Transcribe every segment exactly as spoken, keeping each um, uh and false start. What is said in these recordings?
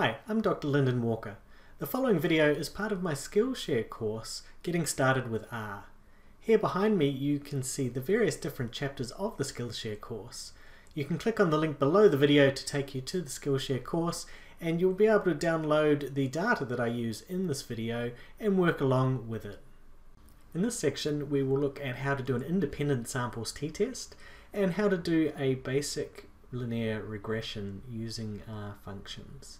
Hi, I'm Doctor Lyndon Walker. The following video is part of my Skillshare course, Getting Started with R. Here behind me you can see the various different chapters of the Skillshare course. You can click on the link below the video to take you to the Skillshare course, and you'll be able to download the data that I use in this video and work along with it. In this section we will look at how to do an independent samples t-test and how to do a basic linear regression using R functions.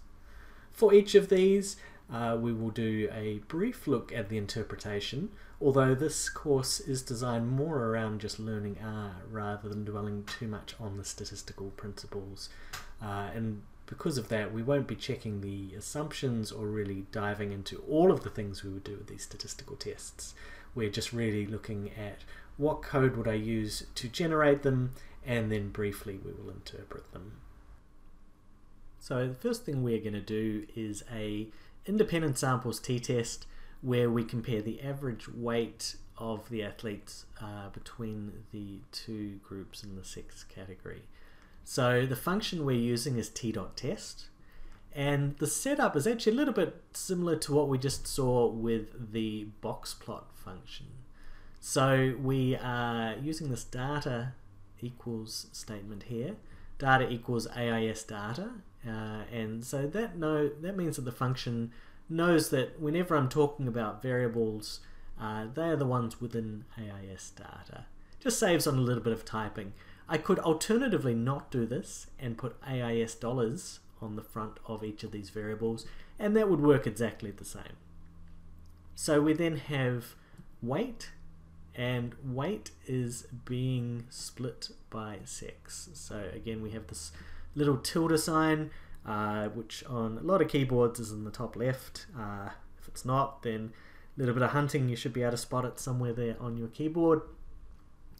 For each of these, uh, we will do a brief look at the interpretation, although this course is designed more around just learning R rather than dwelling too much on the statistical principles. Uh, and because of that, we won't be checking the assumptions or really diving into all of the things we would do with these statistical tests. We're just really looking at what code would I use to generate them, and then briefly we will interpret them. So the first thing we're going to do is a independent samples t-test where we compare the average weight of the athletes uh, between the two groups in the sex category. So the function we're using is t.test, and the setup is actually a little bit similar to what we just saw with the box plot function. So we are using this data equals statement here. Data equals A I S data, uh, and so that know that means that the function knows that whenever I'm talking about variables, uh, they are the ones within A I S data. Just saves on a little bit of typing. I could alternatively not do this and put A I S dollars on the front of each of these variables, and that would work exactly the same. So we then have weight, and weight is being split by sex. So again, we have this little tilde sign, uh, which on a lot of keyboards is in the top left. Uh, if it's not, then a little bit of hunting, you should be able to spot it somewhere there on your keyboard.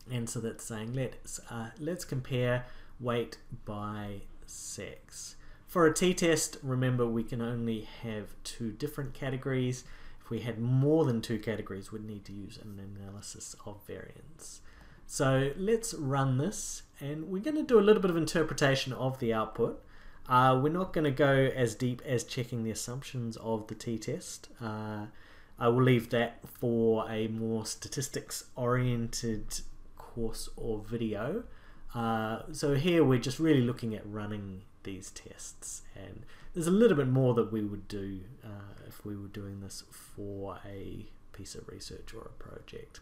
And so that's saying let's, uh, let's compare weight by sex. For a t-test, remember we can only have two different categories. We had more than two categories, we'd need to use an analysis of variance. So let's run this, and we're going to do a little bit of interpretation of the output. Uh, we're not going to go as deep as checking the assumptions of the t-test. Uh, I will leave that for a more statistics-oriented course or video. Uh, so here we're just really looking at running these tests, and there's a little bit more that we would do uh, if we were doing this for a piece of research or a project.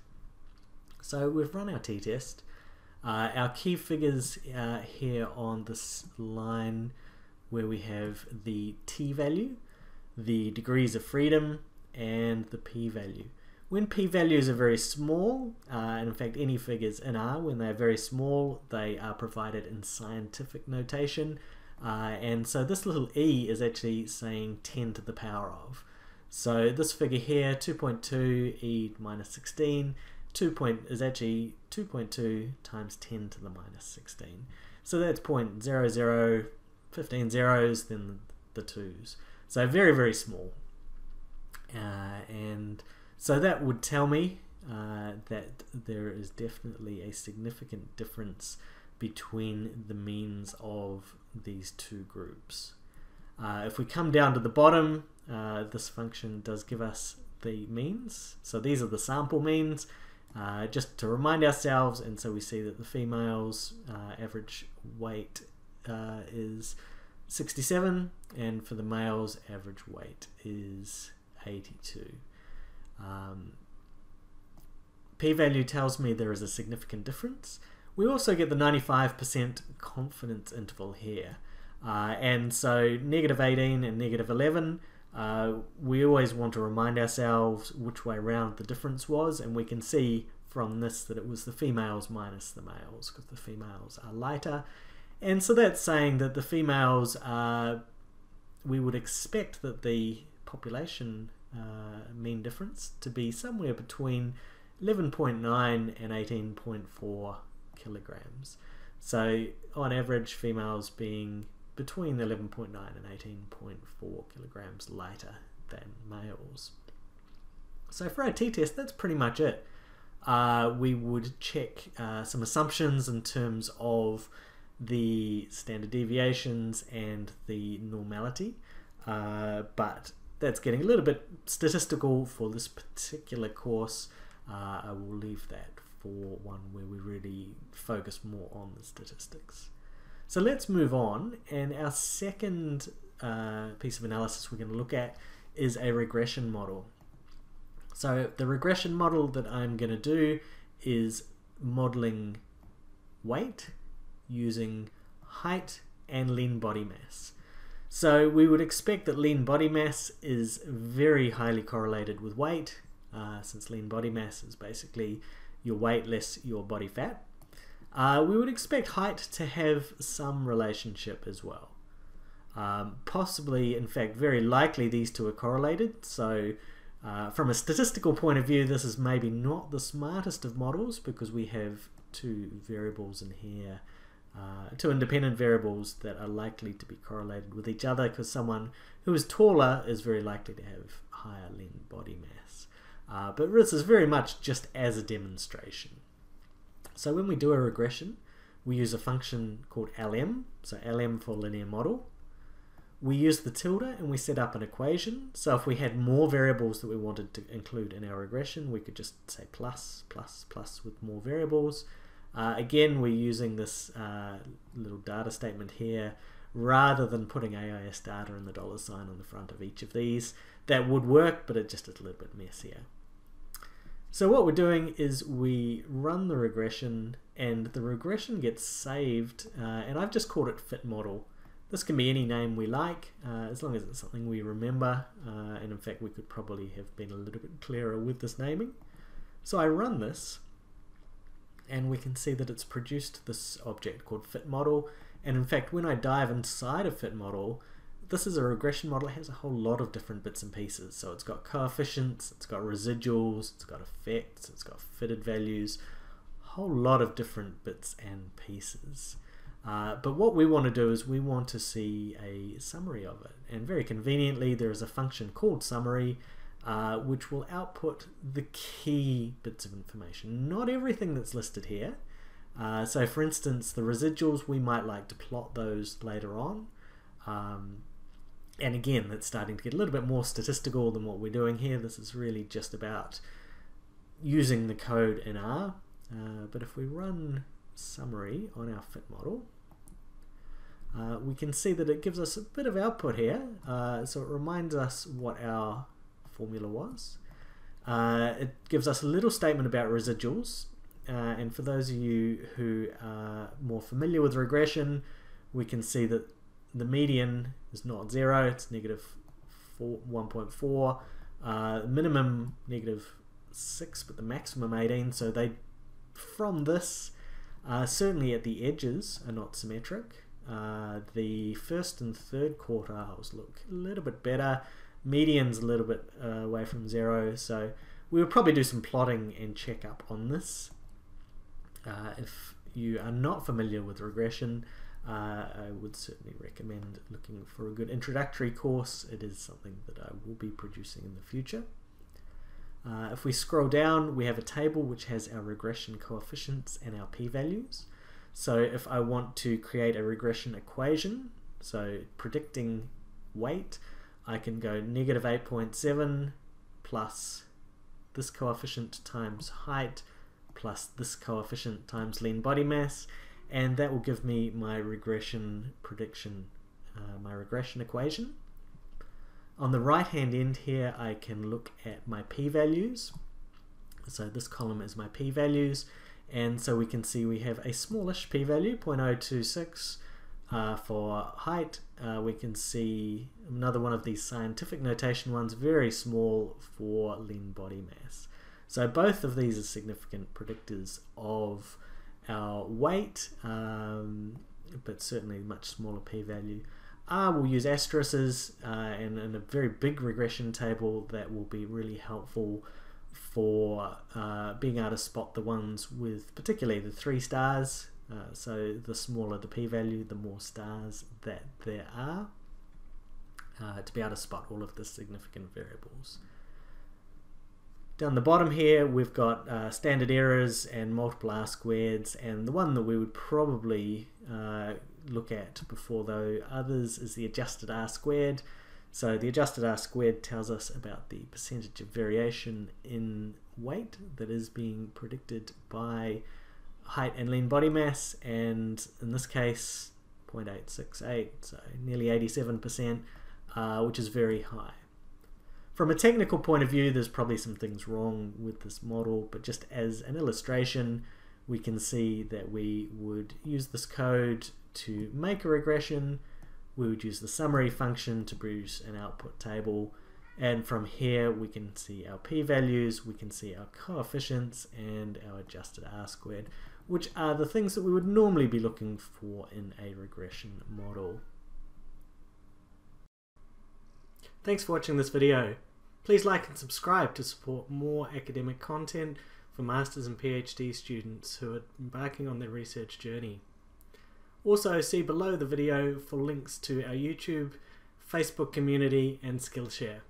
So we've run our t-test. Uh, our key figures uh, here on this line where we have the t-value, the degrees of freedom, and the p-value. When p-values are very small, uh, and in fact any figures in R, when they're very small, they are provided in scientific notation. Uh, and so this little e is actually saying ten to the power of. So this figure here, two point two e minus sixteen, two point is actually two point two times ten to the minus sixteen. So that's zero point zero zero, fifteen zeros, then the twos. So very, very small. Uh, and so that would tell me uh, that there is definitely a significant difference between the means of these two groups. Uh, if we come down to the bottom, uh, this function does give us the means. So these are the sample means, uh, just to remind ourselves, and so we see that the females' uh, average weight uh, is sixty-seven, and for the males' average weight is eighty-two. Um, p-value tells me there is a significant difference. We also get the ninety-five percent confidence interval here, uh, and so negative eighteen and negative eleven, uh, we always want to remind ourselves which way round the difference was, and we can see from this that it was the females minus the males, because the females are lighter. And so that's saying that the females are, we would expect that the population uh, mean difference to be somewhere between eleven point nine and eighteen point four kilograms. So on average, females being between eleven point nine and eighteen point four kilograms lighter than males. So for our t-test, that's pretty much it. Uh, we would check uh, some assumptions in terms of the standard deviations and the normality. uh, but that's getting a little bit statistical for this particular course. Uh, I will leave that for one where we really focus more on the statistics. So let's move on, and our second uh, piece of analysis we're going to look at is a regression model. So the regression model that I'm going to do is modeling weight using height and lean body mass. So we would expect that lean body mass is very highly correlated with weight, uh, since lean body mass is basically your weight less your body fat. Uh, we would expect height to have some relationship as well. Um, possibly, in fact, very likely these two are correlated. So uh, from a statistical point of view, this is maybe not the smartest of models because we have two variables in here, uh, two independent variables that are likely to be correlated with each other, because someone who is taller is very likely to have higher lean body mass. Uh, but this is very much just as a demonstration. So when we do a regression, we use a function called L M, so L M for linear model. We use the tilde and we set up an equation. So if we had more variables that we wanted to include in our regression, we could just say plus, plus, plus with more variables. Uh, again, we're using this uh, little data statement here. Rather than putting A I S data and the dollar sign on the front of each of these, that would work, but it just is a little bit messier. So what we're doing is we run the regression, and the regression gets saved, uh, and I've just called it fit model. This can be any name we like, uh, as long as it's something we remember, uh, and in fact we could probably have been a little bit clearer with this naming. So I run this, and we can see that it's produced this object called fit model. And in fact, when I dive inside a fit model, this is a regression model. It has a whole lot of different bits and pieces. So it's got coefficients, it's got residuals, it's got effects, it's got fitted values, a whole lot of different bits and pieces. Uh, but what we want to do is we want to see a summary of it. And very conveniently, there is a function called summary, uh, which will output the key bits of information, not everything that's listed here. Uh, so for instance, the residuals, we might like to plot those later on. Um, and again, that's starting to get a little bit more statistical than what we're doing here. This is really just about using the code in R. Uh, but if we run summary on our fit model, uh, we can see that it gives us a bit of output here. Uh, so it reminds us what our formula was. Uh, it gives us a little statement about residuals. Uh, and for those of you who are more familiar with regression, we can see that the median is not zero, it's negative one point four, uh, minimum negative six, but the maximum eighteen. So they, from this, uh, certainly at the edges are not symmetric. Uh, the first and third quartiles look a little bit better, median's a little bit uh, away from zero, so we'll probably do some plotting and check up on this. Uh, if you are not familiar with regression, uh, I would certainly recommend looking for a good introductory course. It is something that I will be producing in the future. Uh, if we scroll down, we have a table which has our regression coefficients and our p-values. So if I want to create a regression equation, so predicting weight, I can go negative eight point seven plus this coefficient times height plus this coefficient times lean body mass, and that will give me my regression prediction, uh, my regression equation. On the right hand end here, I can look at my p-values. So this column is my p-values, and so we can see we have a smallish p-value, zero point zero two six uh, for height. Uh, we can see another one of these scientific notation ones, very small for lean body mass. So both of these are significant predictors of our weight, um, but certainly much smaller p-value. R will use asterisks, uh, and in a very big regression table that will be really helpful for uh, being able to spot the ones with particularly the three stars. Uh, so the smaller the p-value, the more stars that there are, uh, to be able to spot all of the significant variables. Down the bottom here, we've got uh, standard errors and multiple R-squareds, and the one that we would probably uh, look at before though others is the adjusted R-squared. So the adjusted R squared tells us about the percentage of variation in weight that is being predicted by height and lean body mass, and in this case zero point eight six eight, so nearly eighty-seven percent, uh, which is very high. From a technical point of view, there's probably some things wrong with this model, but just as an illustration, we can see that we would use this code to make a regression. We would use the summary function to produce an output table, and from here we can see our p-values, we can see our coefficients and our adjusted R-squared, which are the things that we would normally be looking for in a regression model. Thanks for watching this video. Please like and subscribe to support more academic content for masters and PhD students who are embarking on their research journey. Also, see below the video for links to our YouTube, Facebook community and Skillshare.